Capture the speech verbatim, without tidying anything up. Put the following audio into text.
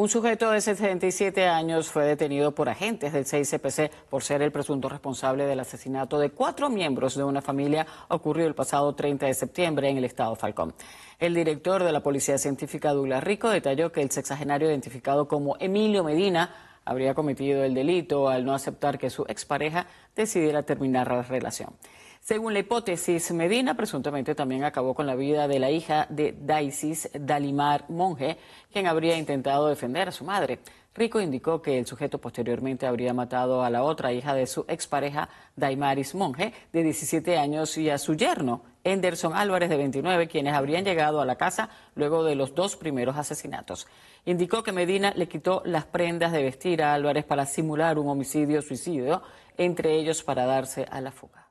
Un sujeto de setenta y siete años fue detenido por agentes del C I C P C por ser el presunto responsable del asesinato de cuatro miembros de una familia ocurrido el pasado treinta de septiembre en el estado Falcón. El director de la Policía Científica, Douglas Rico, detalló que el sexagenario identificado como Emilio Medina habría cometido el delito al no aceptar que su expareja decidiera terminar la relación. Según la hipótesis, Medina presuntamente también acabó con la vida de la hija de Daisis Dalimar Monge, quien habría intentado defender a su madre. Rico indicó que el sujeto posteriormente habría matado a la otra hija de su expareja, Daimaris Monge, de diecisiete años, y a su yerno, Enderson Álvarez, de veintinueve, quienes habrían llegado a la casa luego de los dos primeros asesinatos. Indicó que Medina le quitó las prendas de vestir a Álvarez para simular un homicidio-suicidio, entre ellos para darse a la fuga.